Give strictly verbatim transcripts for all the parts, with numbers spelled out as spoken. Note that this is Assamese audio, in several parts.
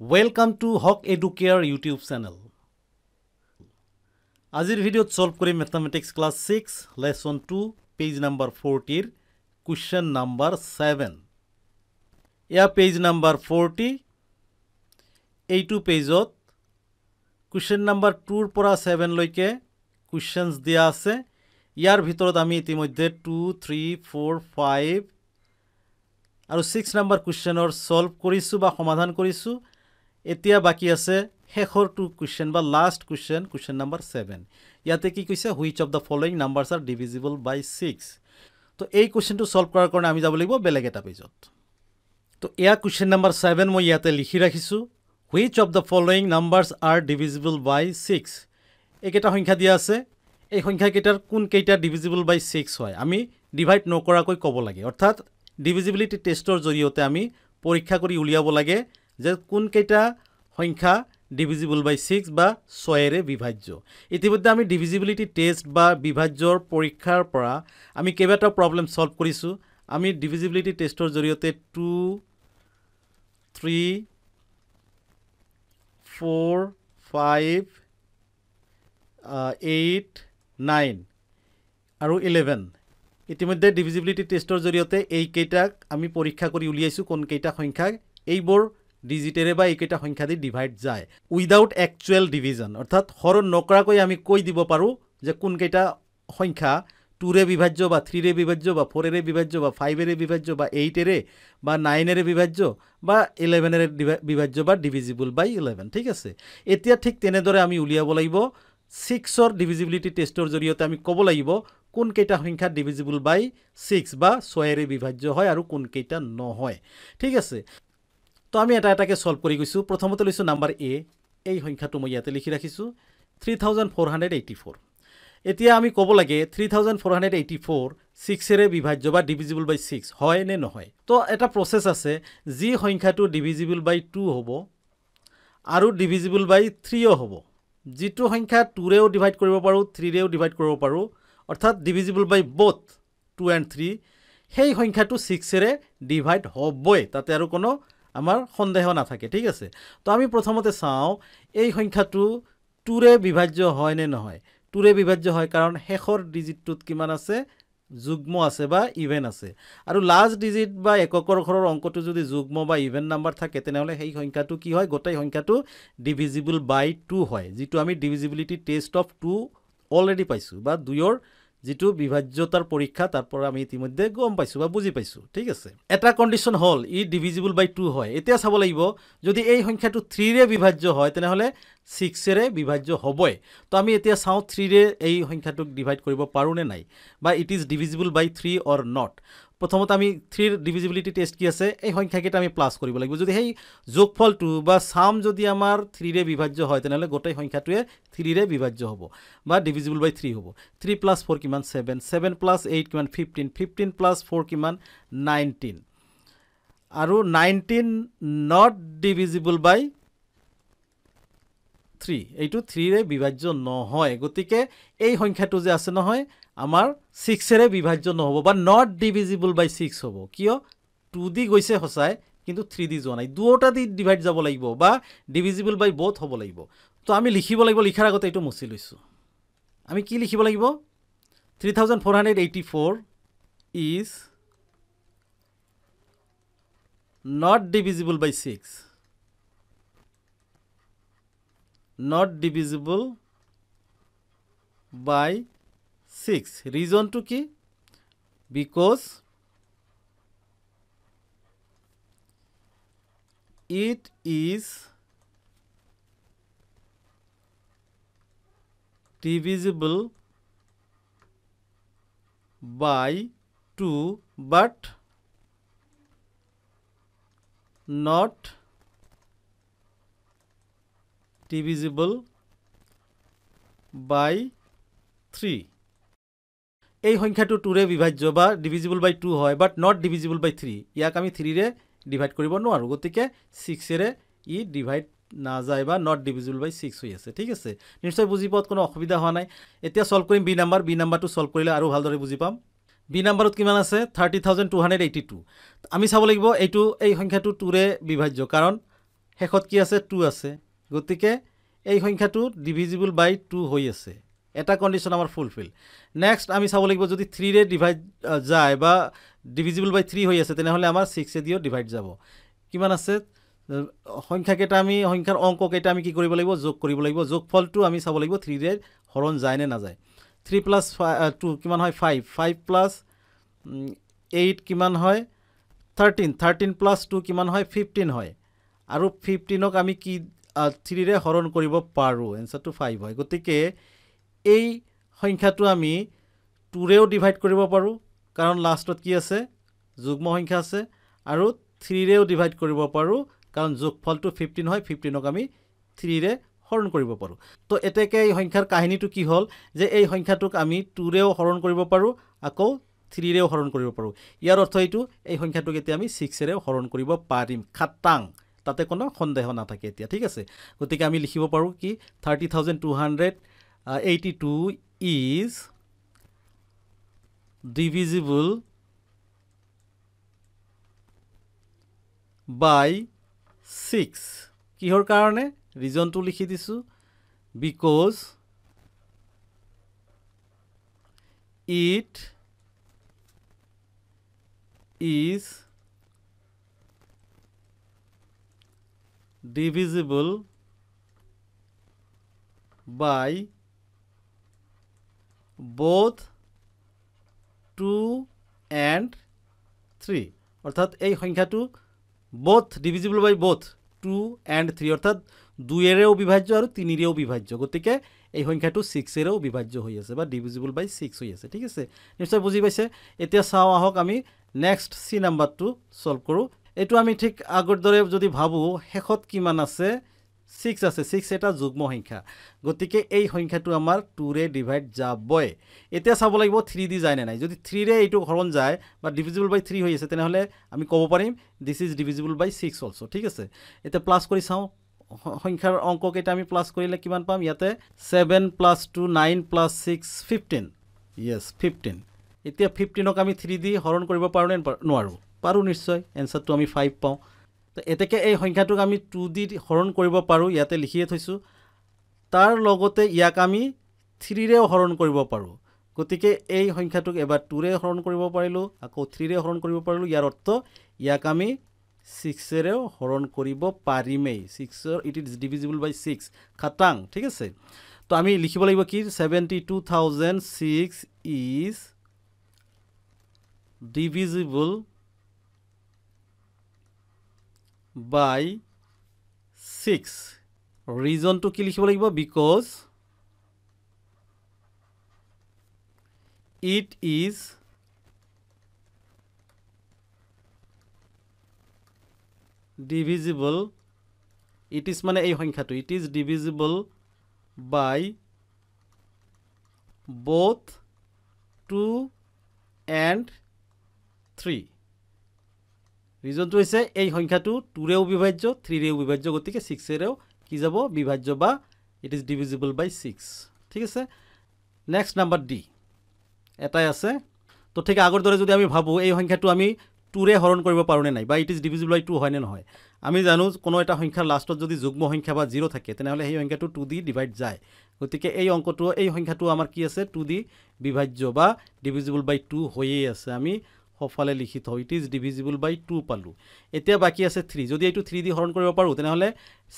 Welcome to HOQUE EDUCARE YouTube channel. Ajir video solve kori mathematics class six lesson two page number forty question number seven. Ya page number forty eighty page ot question number two pora seven loike questions diya ase. Yar bhitorot ami itimodhye two three four five aru six number question or solve korisu ba somadhan korisu. এতিয়া বাকি আছে হেখর টু কোশ্চেন বা last question question number seven ইয়াতে কি কইছে which of the following numbers are divisible by six তো এই কোশ্চেনটো সলভ কৰাৰ কাৰণে আমি যাব লাগিব বেলেগ এটা পেজত তো ইয়া কোশ্চেন নাম্বাৰ seven মই ইয়াতে লিখি ৰাখিছো which of the following numbers are divisible by six একেটা সংখ্যা দিয়া আছে এই সংখ্যা কেটাৰ কোন কেটা ডিভিজিবল বাই six হয় আমি ডিভাইড নকৰাকৈ ক'ব লাগে অৰ্থাৎ ডিভিজিবিলিটি টেষ্টৰ জৰিয়তে আমি পৰীক্ষা কৰি উলিয়াব লাগে যে কোন কেটা সংখ্যা ডিভিজিবল বাই six বা six এর বিভাজ্য ইতিমধ্যে আমি ডিভিজিবিলিটি টেস্ট বা বিভাজ্যৰ পৰীক্ষাৰ পৰা আমি কেবাটা প্ৰবলেম সলভ কৰিছো আমি ডিভিজিবিলিটি টেষ্টৰ জৰিয়তে two three four five eight nine আৰু eleven ইতিমধ্যে ডিভিজিবিলিটি টেষ্টৰ জৰিয়তে এই কেটাক আমি পৰীক্ষা কৰি উলিয়াইছো কোন কেটা সংখ্যা এইবোৰ ডিজিটেৰে বা এইকেটা সংখ্যা দি ডিভাইড যায় উইদাউট অ্যাকচুয়াল ডিভিজন অৰ্থাৎ হৰণ নকৰাকৈ আমি কৈ দিব পাৰো যে কোন কেটা সংখ্যা two ৰে বিভাজ্য বা three ৰে বিভাজ্য বা four ৰে বিভাজ্য বা five ৰে বিভাজ্য বা eight ৰে বা nine ৰে বিভাজ্য বা eleven ৰে বিভাজ্য বা ডিভিজিবল বাই eleven ঠিক আছে এতিয়া ঠিক তেনে দৰে আমি উলিয়াব লাগিব six অৰ ডিভিজিবিলিটি টেষ্টৰ জৰিয়তে আমি ক'ব লাগিব কোন কেটা সংখ্যা ডিভিজিবল বাই six বা six ৰে বিভাজ্য হয় আৰু কোন কেটা নহয় ঠিক আছে তো আমি এটা এটাকে সলভ কৰি গৈছো প্ৰথমতে লৈছো নাম্বাৰ এ এই সংখ্যাটো মই ইয়াতে লিখি ৰাখিছো three four eight four এতিয়া আমি ক'ব লাগে three four eight four six এর বিভাজ্য বা ডিভিজিবল বাই six হয় নে নহয় তো এটা প্ৰসেস আছে যি সংখ্যাটো ডিভিজিবল বাই two হ'ব আৰু ডিভিজিবল বাই three হ'ব যিটো সংখ্যা two ৰেও ডিভাইড কৰিব পাৰো three ৰেও ডিভাইড কৰিব পাৰো অৰ্থাৎ divisible by both two and three সেই সংখ্যাটো six এৰ ডিভাইড হ'বই তাতে আৰু কোনো আমাৰ সন্দেহ না থাকে ঠিক আছে তো আমি প্ৰথমতে চাও এই সংখ্যাটো two ৰে বিভাজ্য হয় নে নহয় two ৰে বিভাজ্য হয় কাৰণ হেখৰ ডিজিটটোত কিমান আছে যুগ্ম আছে বা ইভেন আছে আৰু লাস্ট ডিজিট বা এককৰ ঘৰৰ অংকটো যদি যুগ্ম বা ইভেন নাম্বাৰ থাকে তেনেহলে সেই সংখ্যাটো কি হয় গোটেই সংখ্যাটো ডিভিজিবল বাই two হয় যেটো আমি divisibility test of two already পাইছো বা দুইৰ যেটো বিভাজ্যতাৰ পৰীক্ষা তারপর আমি ইতিমধ্যে গম পাইছো বা বুজি পাইছো ঠিক আছে এটা কন্ডিশন হল ই ডিভিজিবল বাই two হয় এতিয়া চাব লাগিব যদি এই সংখ্যাটো three ৰে বিভাজ্য হয় তেনেহলে six ৰে বিভাজ্য হ'বই তো আমি এতিয়া চাও three ৰে এই সংখ্যাটোক ডিভাইড কৰিব পাৰো নে নাই বা it is divisible by three or not প্ৰথমতে আমি three ৰ ডিভিজিবিলিটি টেষ্ট কি আছে এই সংখ্যাকেটা আমি প্লাস কৰিব লাগিব যদি এই যোগফলটো বা সাম যদি আমাৰ three ৰে বিভাজ্য হয় তেনেহলে গোটেই সংখ্যাটোৱে three ৰে বিভাজ্য হ'ব বা ডিভিজিবল বাই three হ'ব three plus four কিমান seven seven plus eight কিমান fifteen fifteen plus four কিমান nineteen আৰু nineteen not divisible by three এইটো three ৰে বিভাজ্য নহয় গতিকে এই সংখ্যাটো যে আছে নহয় আমার six এর বিভাজ্য নহব বা not divisible by six হবো কিয় two দি গৈছে হসায় কিন্তু three দি যোৱা নাই দুটা দি ডিভাইড যাব লাগিব বা divisible by both হব লাগিব তো আমি লিখিব লাগিব লিখাৰ আগতে এটো মুছি লৈছো আমি কি লিখিব লাগিব three four eight four is not divisible by six not divisible by six reason to ki because it is divisible by two but not divisible by three এই সংখ্যাটো two ৰে বিভাজ্য বা ডিভিজিবল বাই two হয় but not divisible by three ইয়াক আমি three ৰে ডিভাইড কৰিব নোৱাৰো গতিকে six ৰে ই ডিভাইড না যায় বা নট ডিভিজিবল বাই six হৈ আছে ঠিক আছে নিশ্চয় বুজি পোৱাত কোনো অসুবিধা হোৱা নাই এতিয়া সলভ কৰিম b নাম্বাৰ b নাম্বাৰটো সলভ কৰিলে আৰু ভালদৰে বুজি পাম b নাম্বাৰত কিমান আছে thirty thousand two hundred eighty-two আমি চাব লাগিব এইটো এই সংখ্যাটো two ৰে বিভাজ্য কাৰণ শেষত কি আছে টু আছে গতিকে এই সংখ্যাটো ডিভিজিবল বাই টু হৈ আছে এটা কন্ডিশন আমাৰ ফুলফিল নেক্সট আমি চাব লাগিব যদি three ৰে ডিভাইড যায় বা ডিভিজিবল বাই three হৈ আছে তেনেহলে আমাৰ six এ দিও ডিভাইড যাব কিমান আছে সংখ্যা কেটা আমি সংখ্যাৰ অংক কেটা আমি কি কৰিব লাগিব যোগ কৰিব লাগিব যোগফলটো আমি চাব লাগিব three ৰে হৰণ যায় নে না যায় three plus two কিমান হয় five five plus eight কিমান হয় thirteen thirteen plus two কিমান হয় fifteen হয় আৰু fifteen ক আমি কি three ৰে হৰণ কৰিব পাৰো এনসাৰটো five হয় গতিকে এই সংখ্যাটো আমি two ৰেও ডিভাইড কৰিব পাৰো কাৰণ লাষ্টত কি আছে যুগ্ম সংখ্যা আছে আৰু three ৰেও ডিভাইড কৰিব পাৰো কাৰণ যোগফলটো fifteen হয় fifteen ক আমি three ৰে হৰণ কৰিব পাৰো তো এতেকে এই সংখ্যাৰ কাহিনীটো কি হল যে এই সংখ্যাটোক আমি two ৰেও হৰণ কৰিব পাৰো আকৌ three ৰেও হৰণ কৰিব পাৰো ইয়াৰ অৰ্থ এইটো এই সংখ্যাটোক এতিয়া আমি six ৰেও হৰণ কৰিব পাৰিম খাতাং তাতে কোনো সন্দেহ নাথাকে এতিয়া ঠিক আছে গতিকে আমি লিখিব পাৰো কি thirty thousand two hundred eighty-two is divisible by six. Kihor karone? Reason to likhi disu. Because it is divisible by both two and three অর্থাৎ এই সংখ্যাটো both divisible by both two and three অর্থাৎ two এরেও বিভাজ্য আর three এরেও বিভাজ্য গতিকে এই সংখ্যাটো six এরেও বিভাজ্য হৈ আছে বা divisible by six হৈ আছে ঠিক আছে নিশ্চয় বুজি পাইছে এতিয়া চাও আহক আমি নেক্সট সি নাম্বারটো সলভ কৰো এটো আমি ঠিক আগৰ দৰে যদি ভাবো হেখত কিমান আছে six আছে six এটা যুগ্ম সংখ্যা গতিকে এই সংখ্যাটো আমাৰ two ৰে ডিভাইড যাবই এতিয়া চাব লাগিব three দি যায় না নাই যদি three ৰে এইটো হৰণ যায় বা ডিভিজিবল বাই three হৈ আছে তেনেহলে আমি ক'ব পাৰিম this is divisible by six also ঠিক আছে এটা প্লাস কৰি চাও সংখ্যাৰ অংক কেটা আমি প্লাস কৰিলে কিমান পাম ইয়াতে seven plus two nine plus six fifteen yes fifteen এতিয়া fifteen ক আমি three দি হৰণ কৰিব পাৰোনে নোৱাৰো পাৰো নিশ্চয় এনসাৰটো আমি five পাও এতেকে এই সংখ্যাটোক আমি two দি হৰণ কৰিব পাৰো ইয়াতে লিখিয়ে থৈছো তাৰ লগতে ইয়াক আমি three ৰে হৰণ কৰিব পাৰো গতিকে এই সংখ্যাটোক এবাৰ two ৰে হৰণ কৰিব পাৰিলো আকৌ three ৰে হৰণ কৰিব পাৰিলো ইয়াৰ অৰ্থ ইয়াক আমি six ৰে হৰণ কৰিব পাৰিমেই six it is divisible by six খাতাং ঠিক আছে তো আমি লিখিব লাগিব কি seventy-two thousand six is divisible by six reason to ki likhibo lagibo because it is divisible it is mane ei songkha to it is divisible by both two and three ৰিজনটো হৈছে এই সংখ্যাটো two ৰেও বিভাজ্য three ৰেও বিভাজ্য গতিকে six ৰেও কি যাব বিভাজ্য বা it is divisible by six ঠিক আছে নেক্সট নাম্বার ডি এটাই আছে তো ঠিক আগৰ দৰে যদি আমি ভাবো এই সংখ্যাটো আমি two ৰে হৰণ কৰিব পাৰোনে নাই বা it is divisible by two হয় নে নহয় আমি জানো কোনো এটা সংখ্যাৰ লাষ্টত যদি যুগ্ম সংখ্যা বা zero থাকে তেনেহলে এই সংখ্যাটো two দি ডিভাইড যায় গতিকে এই অংকটো এই সংখ্যাটো আমাৰ কি আছে two দি বিভাজ্য বা ডিভিজিবল বাই two হৈয়ে আছে আমি হফালে লিখিত হয় it is divisible by two পালু এতিয়া বাকি আছে three যদি এইটো three দি হৰণ কৰিব পাৰো তেনেহলে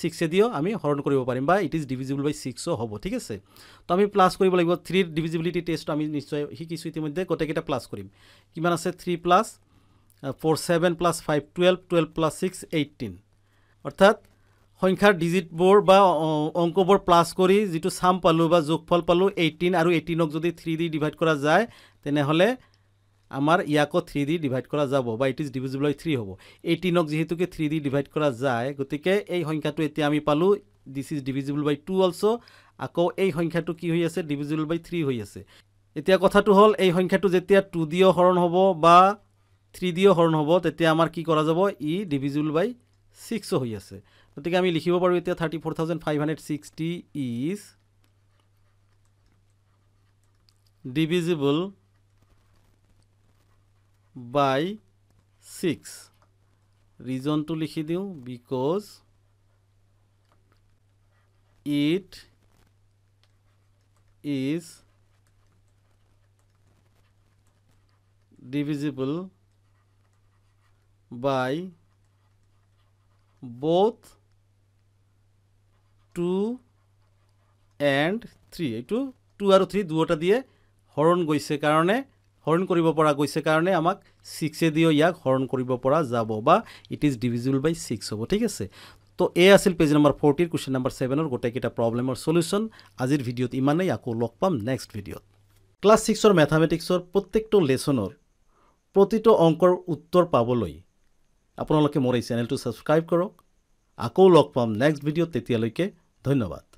six এ দিও আমি হৰণ কৰিব পাৰিম বা it is divisible by six হ'ব ঠিক আছে তো আমি প্লাস কৰিব লাগিব three ৰ ডিভিজিবিলিটি টেষ্ট আমি নিশ্চয় শিকিছো ইতিমধ্যে কতকেটা প্লাস কৰিম কিমান আছে three plus four seven plus five twelve twelve plus six eighteen অৰ্থাৎ সংখ্যাৰ ডিজিট বৰ বা অংকবৰ প্লাস কৰি যেটো সাম পালু বা যোগফল পালু eighteen আৰু eighteen ক যদি three দি ডিভাইড কৰা যায় তেনেহলে আমার ইয়াকো three দি ডিভাইড করা যাব বা it is divisible by three হবো eighteen ক যেহেতু কে three দি ডিভাইড করা যায় গতিকে এই সংখ্যাটো এতিয়া আমি পালু this is divisible by two also আকো এই সংখ্যাটো কি হৈ আছে ডিভিজিবল বাই three হৈ আছে এতিয়া কথাটো হল এই সংখ্যাটো যেতিয়া two দিও হৰণ হবো বা three দিও হৰণ হবো তেতিয়া আমাৰ কি কৰা যাব ই ডিভিজিবল বাই six হৈ আছে গতিকে আমি লিখিব পাৰো এতিয়া thirty-four thousand five hundred sixty is divisible by six reason to likhi diu because it is divisible by both two and three. Eitu two aru three duota diye horon goise karone horon koribo pora goise karone amak six e dio yak horon koribo pora jabo ba it is divisible by six hobo. Thik ase. तो ए आसिल page number fourteen question number seven और गोटे केटा प्रॉब्लम और सॉल्यूशन आजिर भिडियोत इमाने याको लग पाम नेक्स्ट भिडियोत क्लास सिक्स और मैथमेटिक्स और प्रत्येकटो लेसनर प्रतिटो अंकर उत्तर पाबोलै आपनलके मोर चैनल टू सब्सक्राइब करक आको लग पाम नेक्स्ट भिडियोत तेतियालैके धन्यवाद।